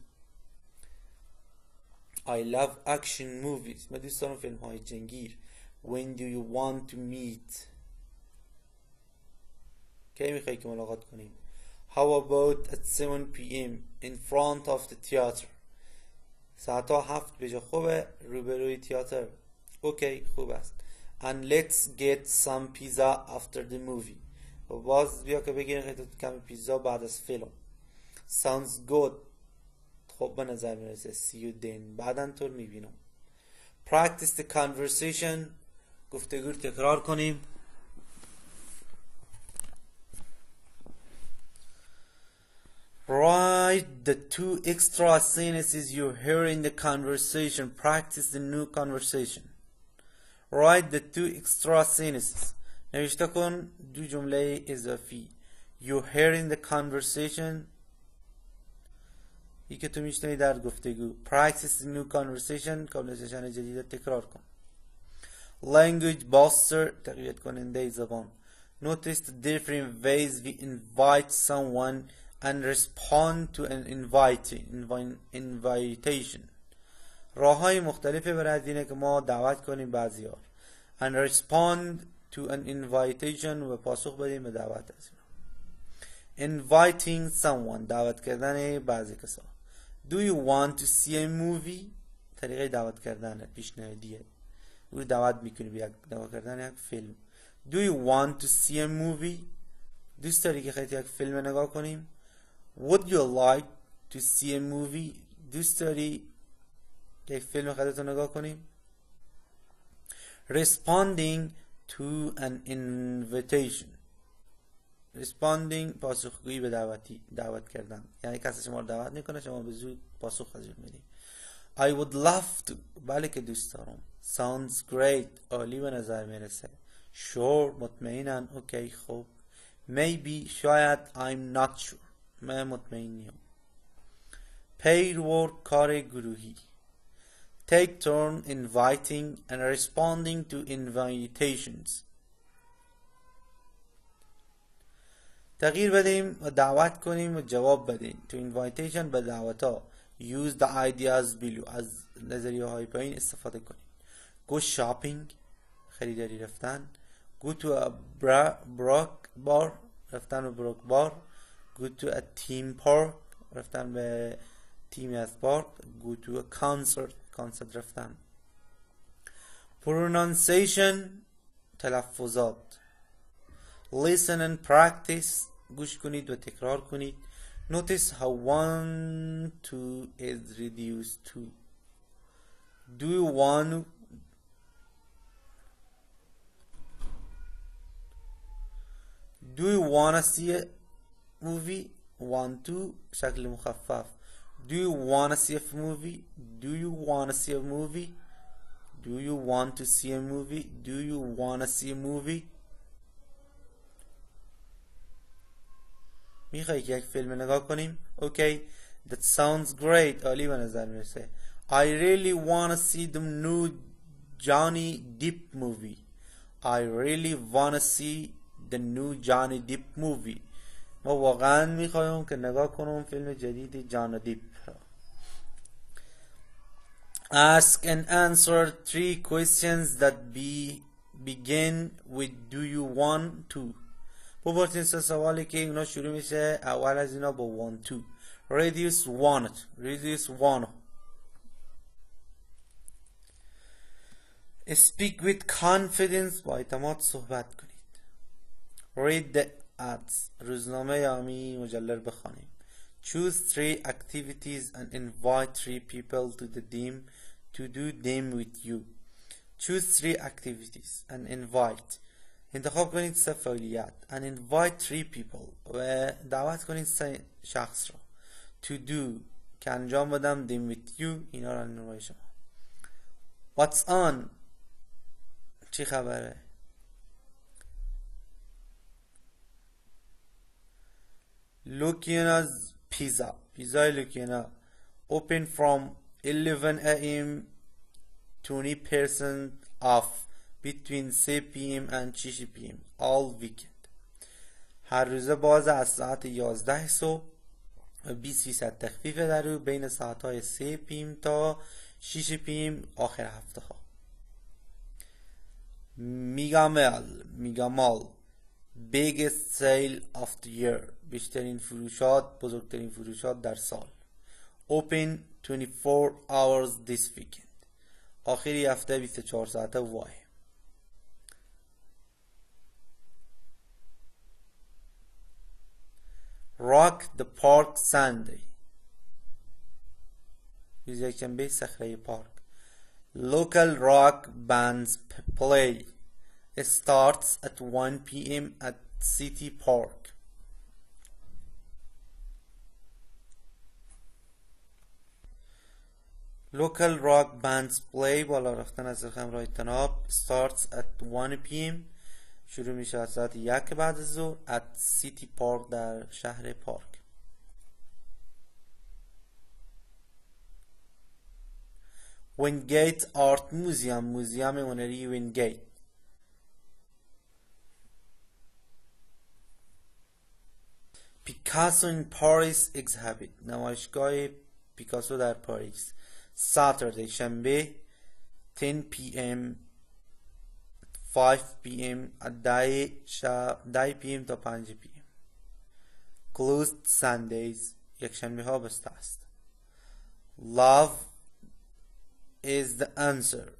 I love action movies. من دوست دارم فیلم های جنگی. When do you want to meet? کی میخوای که ملاقات کنیم؟ How about at seven p m in front of the theater? ساعت هفت بجا خوبه روبروی تئاتر. اوکی خوب است. And let's get some pizza after the movie. و باز بیا که بگیریم خیلی کمی پیزا بعد از فیلم. Sounds good. خب به نظر میرسه. See you then. بعداً طور میبینم. Practice the conversation. گفتگو رو تکرار کنیم. Write the two extra sentences you hear in the conversation. Practice the new conversation. Write the two extra sentences. نوشته کن دو جمله اضافی. You hear in the conversation. ای که تو میشنوی در گفتگو. Practice the new conversation. کانورسیشن جدید رو تکرار کن. Language buster. تقویت کننده زبان. Notice the different ways we invite someone and respond to an inviting, invitation. راه های مختلفی برای دینه که ما دعوت کنیم بعضیار. And respond to an invitation و پاسخ بدیم به دعوت از اینا. Inviting someone. دعوت کردن بعضی کسا. Do you want to see a movie? طریقه دعوت کردن پیشنهادیه. او رو دعوت میکنی به دعوت کردن یک فیلم. Do you want to see a movie? دوست داری که خیلی یک فیلم نگاه کنیم. Would you like to see a movie? دوست داری که یک فیلم خودتو نگاه کنیم. Responding to an invitation. Responding پاسخگویی به دعوتی دعوت کردن. یعنی کسی شما رو دعوت میکنه شما به زود پاسخ ازش میدی. I would love to. بله که دوست دارم. Sounds great. عالی به نظر میرسه. Sure. مطمئناً. اوکی خوب. Maybe. شاید. I'm not sure. من مطمئن نیم. Paid work. کار گروهی. Take turn inviting and responding to invitations. تغییر بدیم و دعوت کنیم و جواب بدیم. To invitation به دعوت ها. Use the ideas below. از نظریه های پایین استفاده کنیم. Go shopping. خریداری رفتن. Go to a brook bar. رفتن به بروک بار. Go to a theme park. رفتن به تیمی از پارک. Go to a concert. کانسرت رفتن. Pronunciation. تلفظات. Listen and practice. گوش کنید و تکرار کنید. Notice how one to is reduced to. Do you want to? Do you want to see a movie? Want to. شکل مخفف. Do you want to see a movie? Do you want to see a movie? Do you want to see a movie? Do you want to see a movie? میخوایی که یک فیلم نگاه کنیم؟ Okay, that sounds great. عالی به نظر میرسه. I really want to see the new Johnny Depp movie. I really want to see the new Johnny Depp movie. ما واقعا میخوایم که نگاه کنم فیلم جدید جان دیپ را. Ask and answer three questions that be begin with do you want to. بپرسین سه سوالی که اینا شروع میشه اول از اینا با want to. Reduce want. Reduce want. Speak with confidence. با اعتماد صحبت کنید. Read the ads. روزنامه یا می مجلل بخوانیم. Choose three activities and invite three people to the team to do them with you. Choose three activities and invite. انتخاب کنید سه فعالیت and invite three people و دعوت کنید سه شخص را to do که انجام بدم them with you اینا را نمای شما. What's on چی خبره؟ Luciana's pizza پیزای لوکیانا open from eleven a m twenty percent off between three p m and six p m all weekend. هر روزه باز از ساعت یازده صبح بیست درصد تخفیف در رو بین ساعت‌های سه پی ام تا شش پی ام آخر هفته ها. میگامال میگامال biggest sale of the year بیشترین فروشات بزرگترین فروشات در سال. Open twenty-four hours this weekend آخری هفته بیست و چهار ساعته وای. Rock the Park Sunday بیست و یکشنبه صخره پارک. Local rock bands play. It starts at one p m at City Park. Local rock bands play بالا رفتن از رخم را اجتناب starts at one p m شروع میشه از ساعت یک بعد از ظهر at City Park در شهر پارک. Wingate Art Museum موزیوم هنری وینگیت. Picasso in Paris exhibit نمایشگاه پیکاسو در پاریس. Saturday شنبه ده پی ام five p m ده پی ام تا پنج پی ام. Closed Sundays یکشنبه ها بسته است. Love is the answer.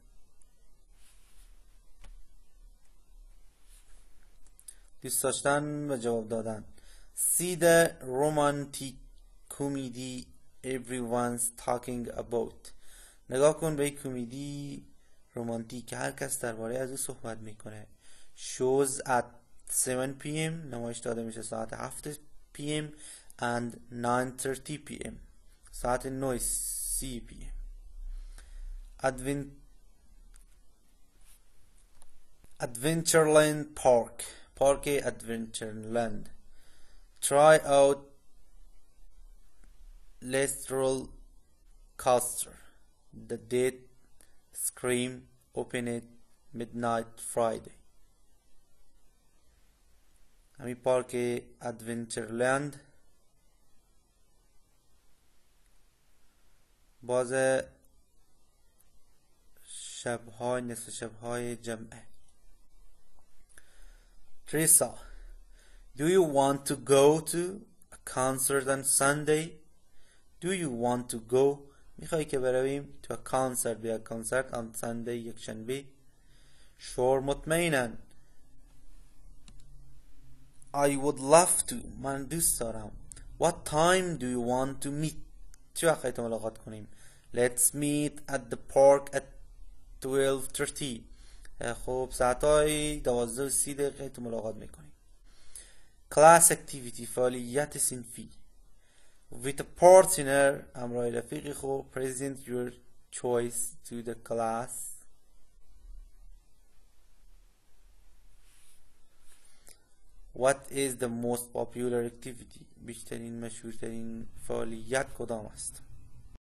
دوست داشتن و جواب دادن. See the romantic comedy everyone's talking about. نگاه کن به کمدی رومانتیک که هر کس درباره از او صحبت میکنه. Shows at seven p m نمایش داده میشه ساعت هفت پی ام and nine thirty p m ساعت نه سی پی ام. Advent Adventureland Park Park Adventureland. Try out Lestral Coaster. The date Scream open at midnight Friday. همین پارک ادونچرلند باز شبهای نصف شبهای جمعه. Teresa Do you want to go to a concert on Sunday? Do you want to go میخوایی که برویم تو کانسرت بیا کانسرت آن سنده یک شنبه. شور مطمئنن I would love to من دوست دارم. What time do you want to meet چه وقتی تو ملاقات کنیم. Let's meet at the park at twelve thirty خب ساعتهای دوازده و سی دقیقه تو ملاقات میکنیم. Class activity فعالیت صنفی. With a partner همراه رفیقی خود present your choice to the class. What is the most popular activity بیشترین مشهورترین فعالیت کدام است؟